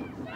25.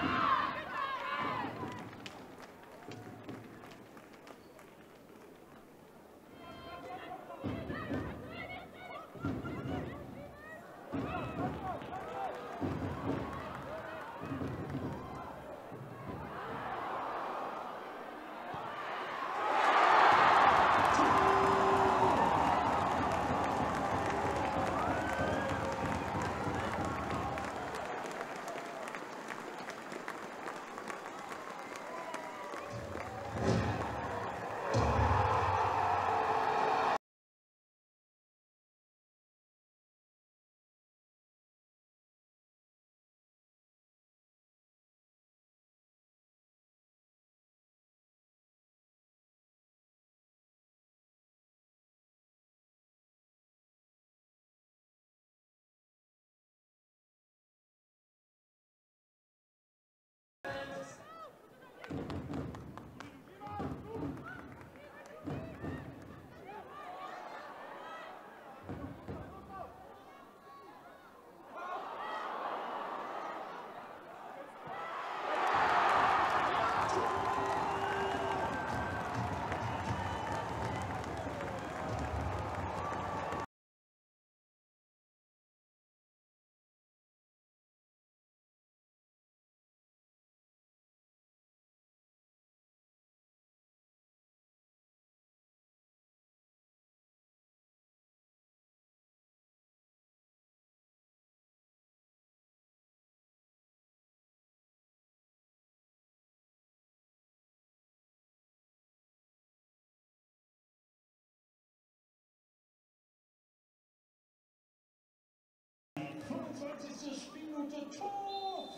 Minute, Tor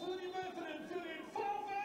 für die Wetteren, für den VfL!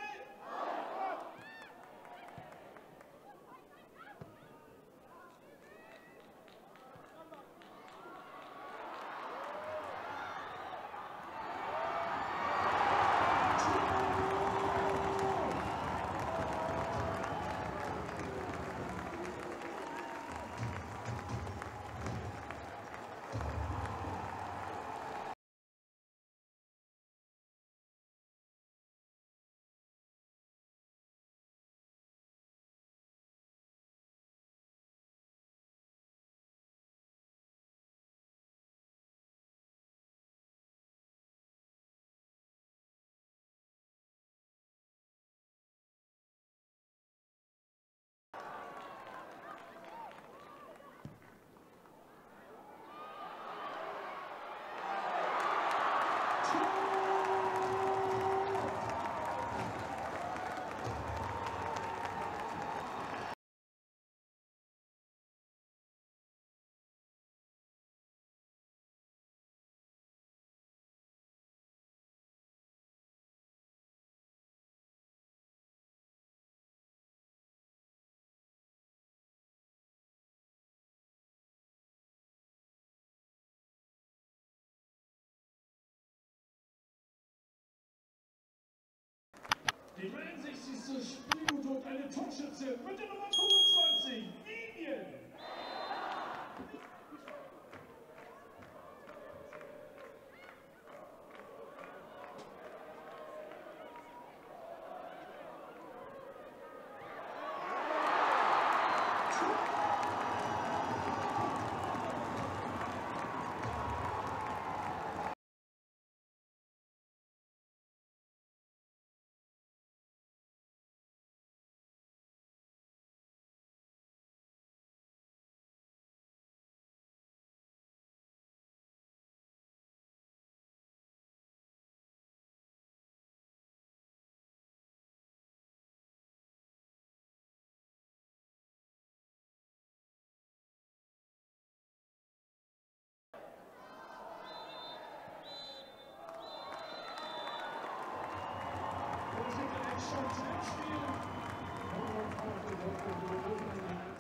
Die 63. Spielminute und eine Torschütze mit der Nummer 25, Vivian. Shots next year.